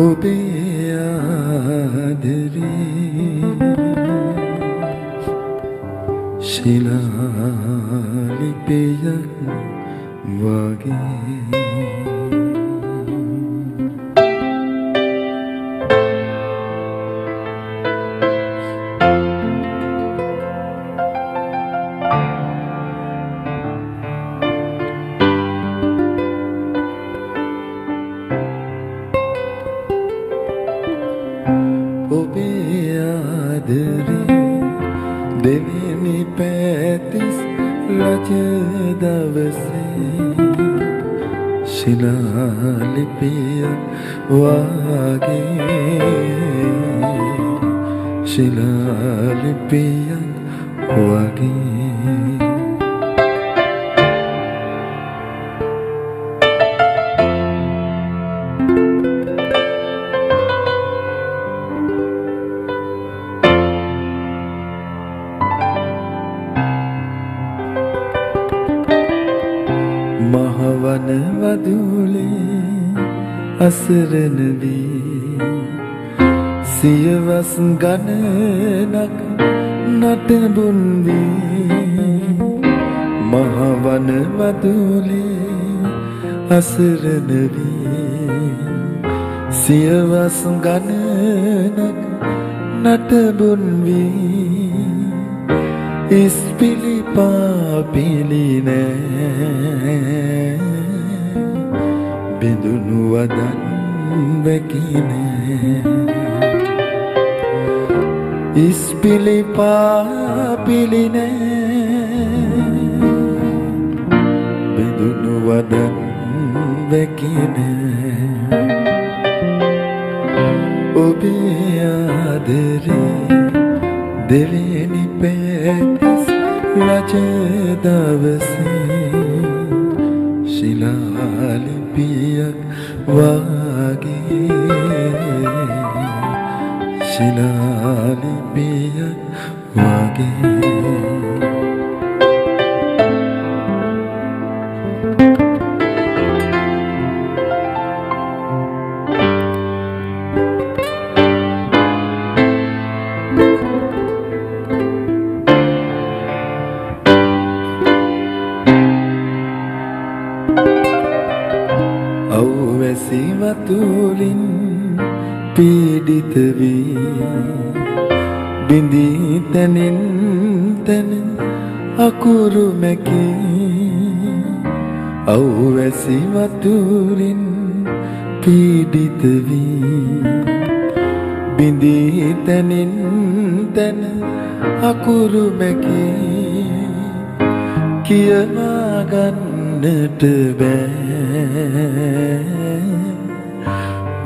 Ube आदरी शिलालिपियं वागे शिलालिपिया वागे शिलालिपिया वागे महावन वधूले असर नबी सियवस गणनक नट बुंदी महावन वधूले असर नबी सियवस गणनक नट बुंदी इस पिली पापिली ने बिंदुनु वदन बकीने इस पिली पापिली ने बिंदुनु वदन बकीने ओबे आदरी देवेनी पैतस रजदावसे शिलालिपियक वागे शिलालिपियक वागे पीड़ित भी बिंदी तनिन तन अकुरु में की औसी मतूरिन पीड़ित भी बिंदी तनिन तन अकुरु में की किया गन्नट बै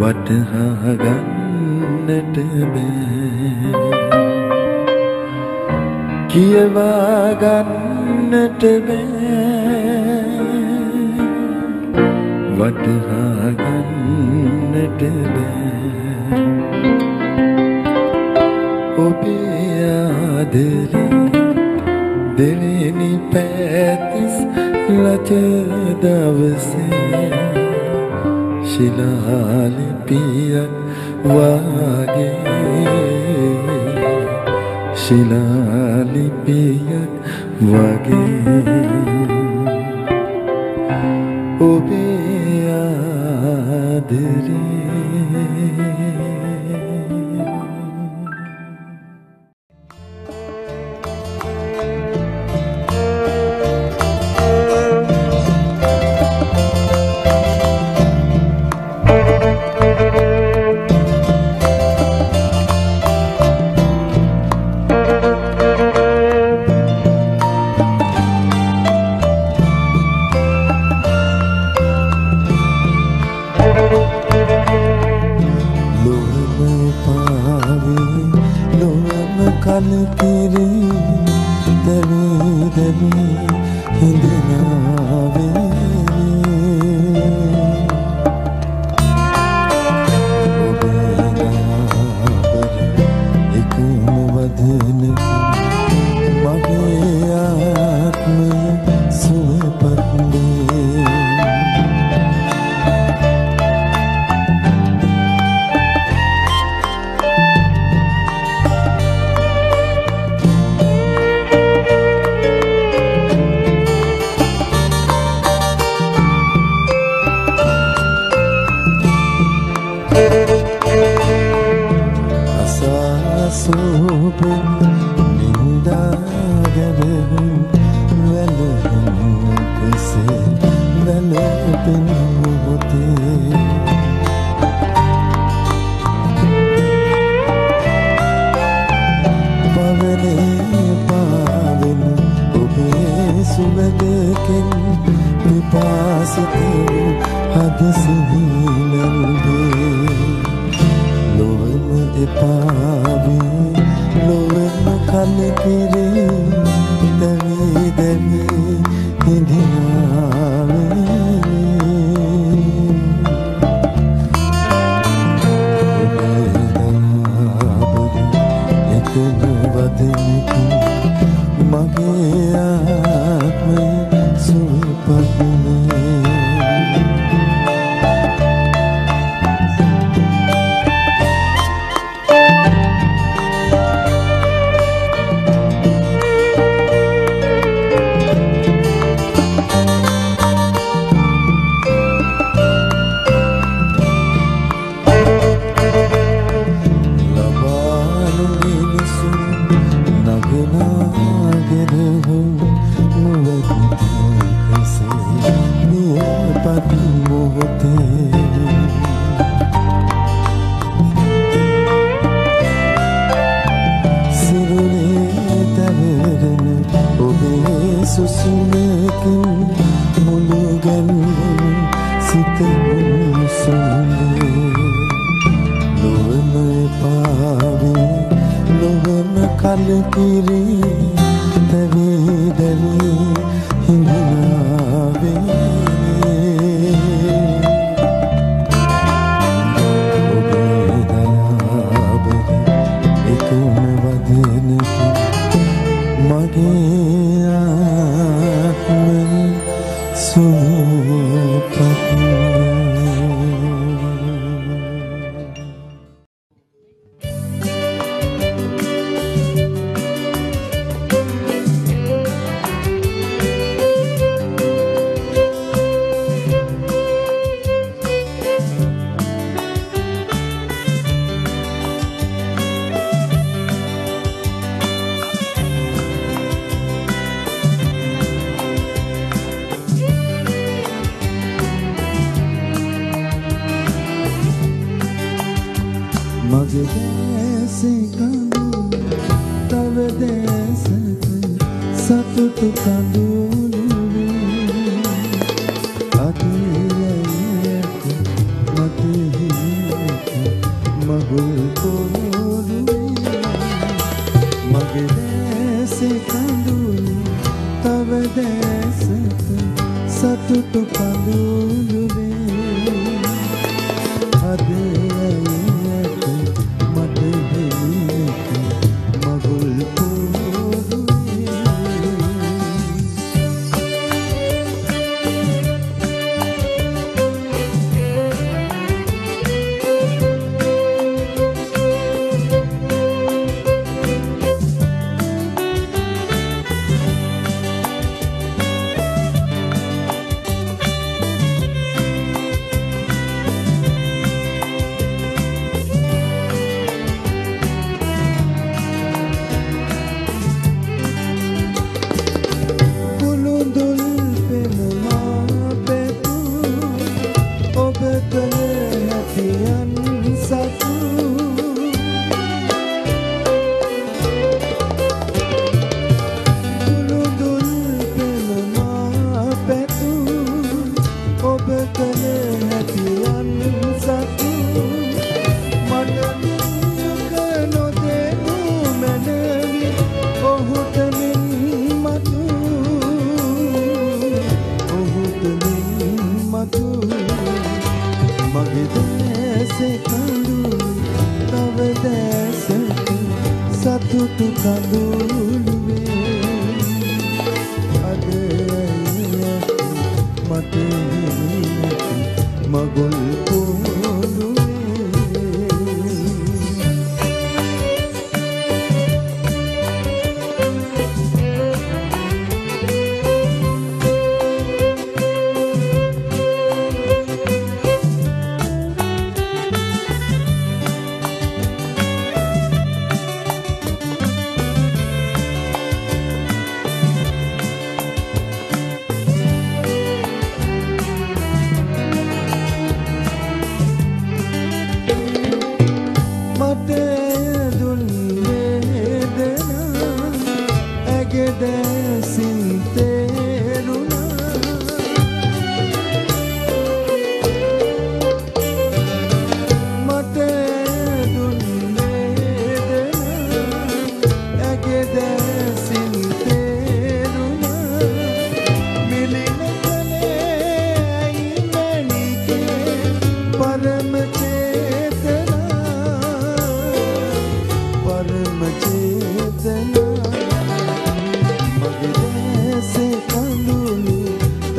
वटहागन्नट में कियवा गन्नट में वटहागन्नट में ओबे आदरी देवेनी पैतीस लचदावसे शिलालिपियक वागे शिलालिपियक वागे ओबे आदरी لكن بباسطه حدثه للبي لو اني بابي لو اني كالكيري دمي دمي دينامي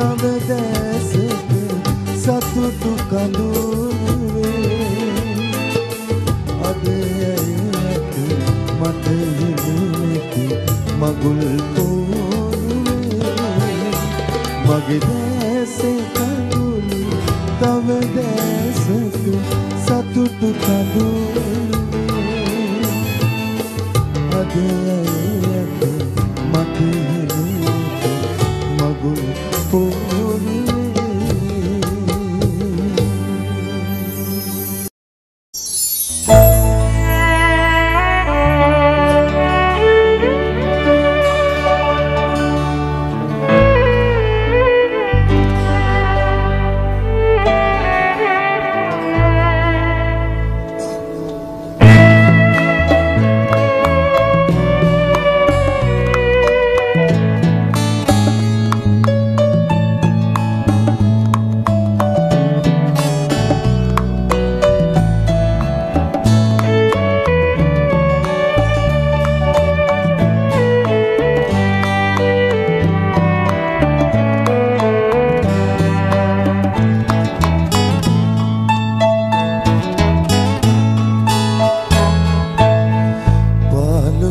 तवे देश सतुटु कलुवे अदे मत हिड़ती मगुल तो मग देश कलुल तवे देश सतुटु कलुवे अदे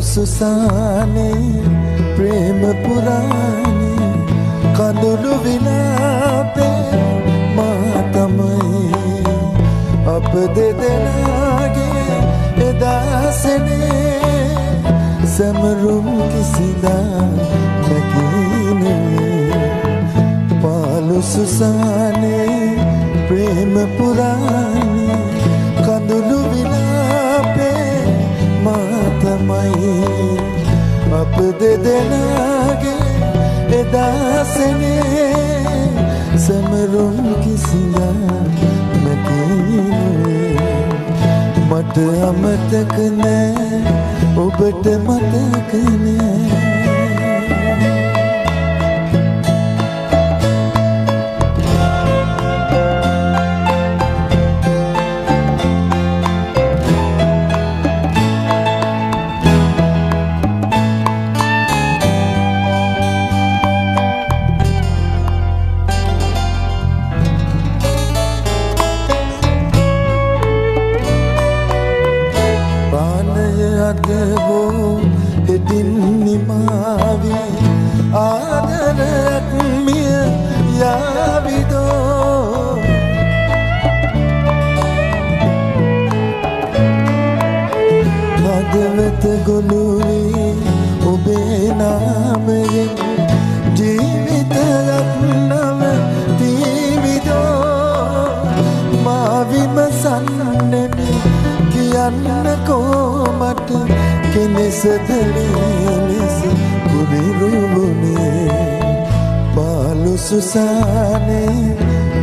सुसाने प्रेम पुराने कदुलु विलापे मातमई अब दे देनागे दासने समरुम किसिदा नकीने पालु सुसाने प्रेम पुराने कदुलु विलापे मातमई अब दे देनागे दासने समरुम किसिदा नकीने मत अमतक न उबट मतक न सुसाने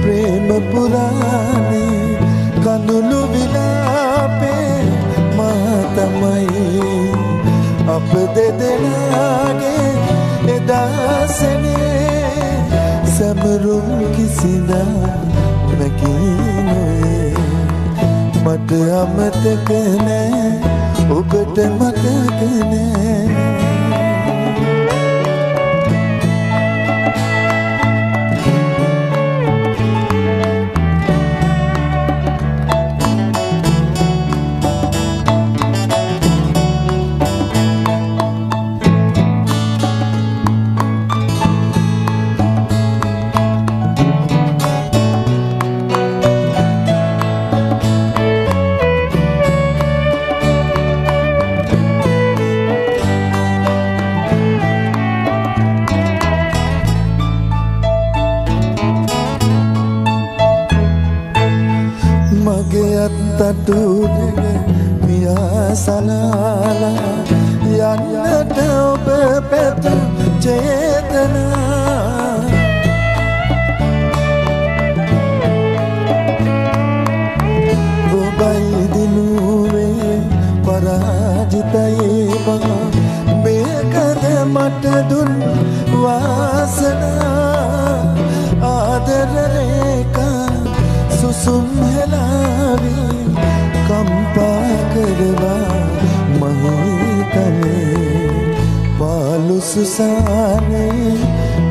प्रेम पुराने कनुलु विलापे मातमई अब दे देनागे दासने समरुम किसिदा नकीने मत अमतक ने उबट मतक ने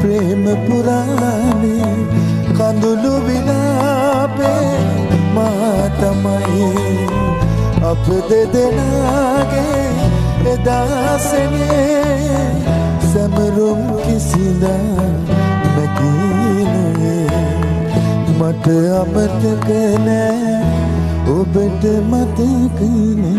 प्रेम पुराने कांदुलु विलापे मातमाई अब दे देनागे दासने समरुम किसी दा मकीने मत अमतक ने उबट मतक ने।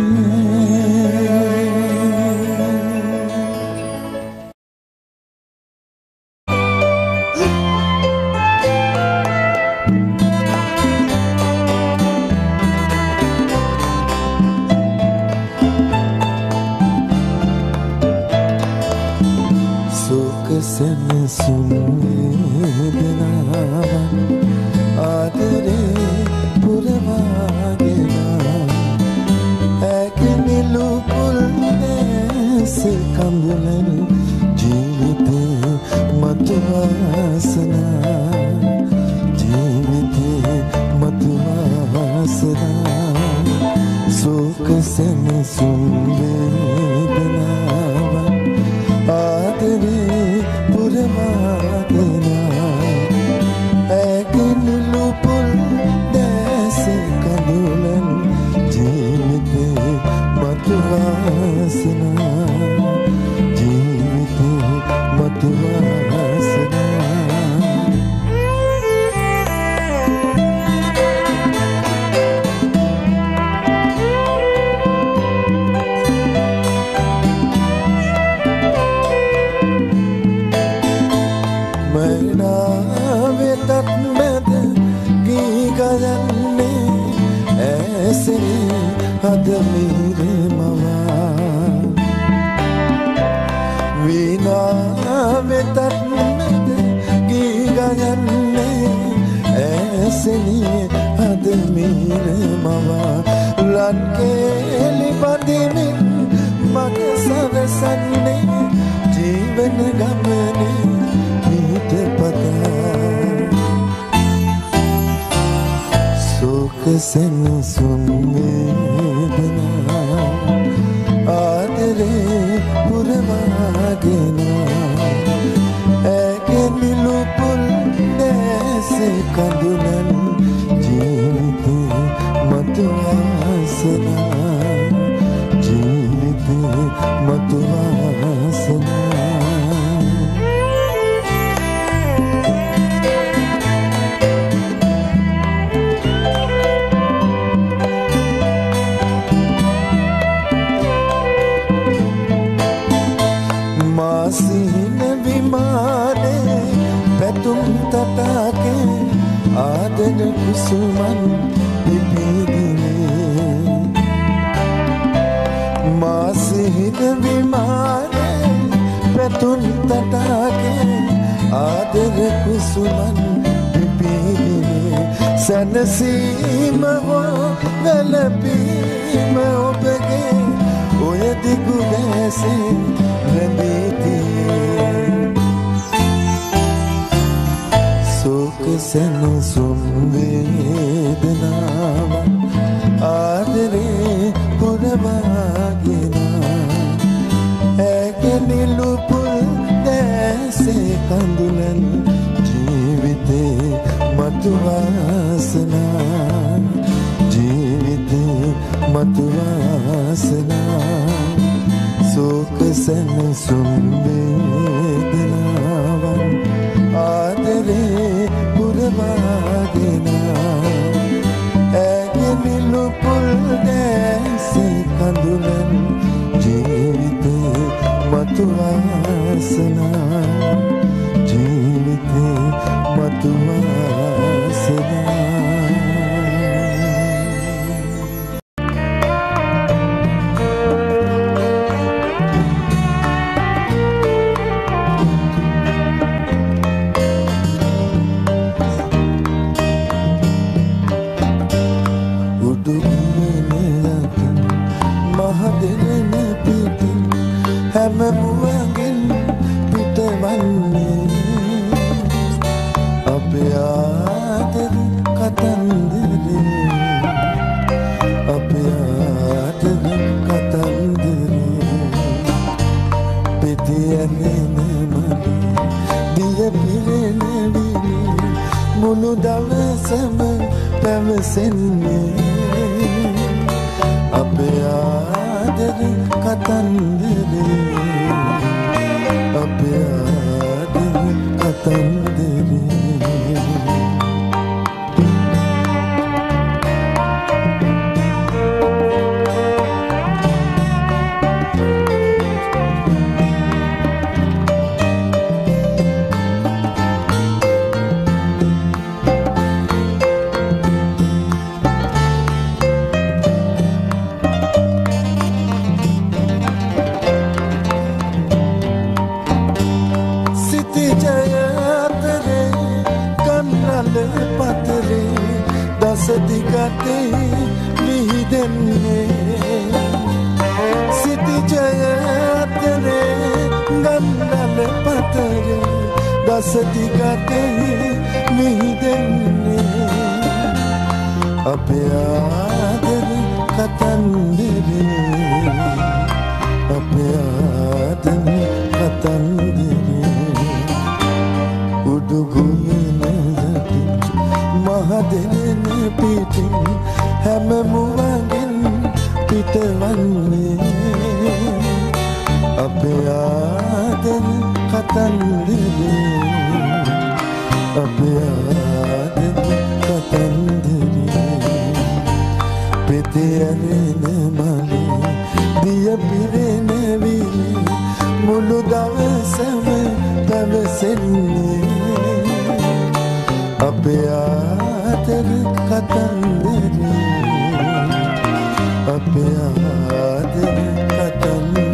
මුළු දවසම පැවසෙන්නේ අපේ ආදර කතන්දරේ අපේ ආදර කතන්දරේ दिगाते मिहि देने सिति जयतरे गंदल पतरे दस दिगाते मिहि देने अब आदर कतंदरे अब आदर कतंदरे उडुगुल महादेव पीटी हम मुवागिन पीटवन्ने अपे आदर कतंदरे अपे आदर कतंदरे पितरे ने माले दिया पिरे ने भी मुलु दावसम तवसन्ने अपे आदर कतंदरे अपे आदर कतंदरे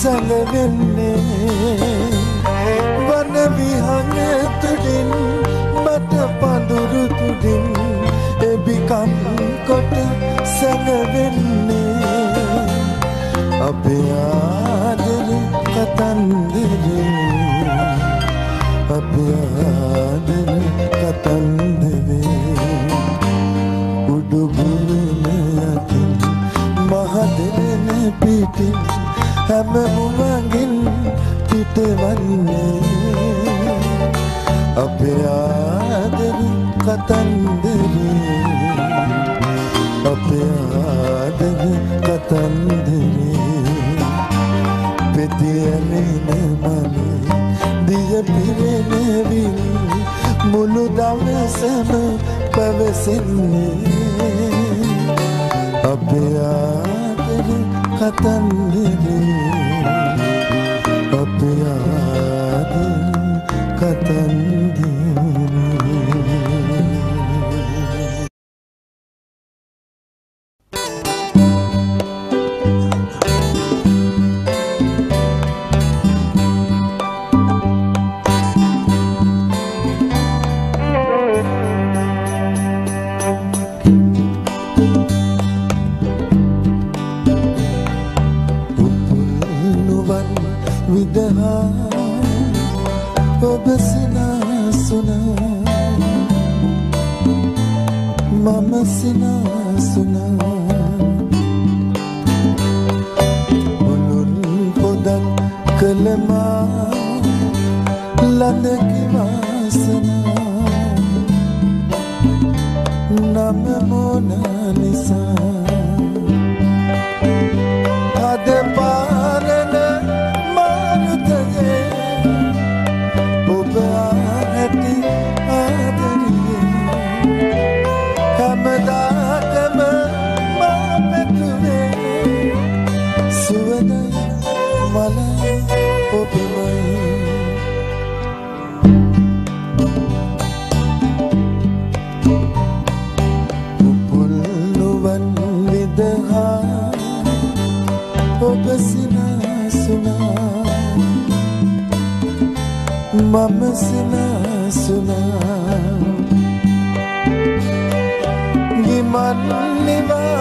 सलवने वन विहंग तुडिन बट पांडुरु तुडिन ए बिकम कोट सलवने अपे आदर कतंदरे अपे आदर कतंदरे उडुगुने आते महादेव ने पीटी हम मुवागिन पीटवन्ने अपे आदर कतंदरे अपे आदर कतंदरे पितिरे ने माले दिया पिरे ने भी मुलु दावसम पवसन्ने अपे आदर कतंदरे अपे आदर कतंदरे Sina सुना, मम सुना सुना, ये मन निवाया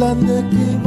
London.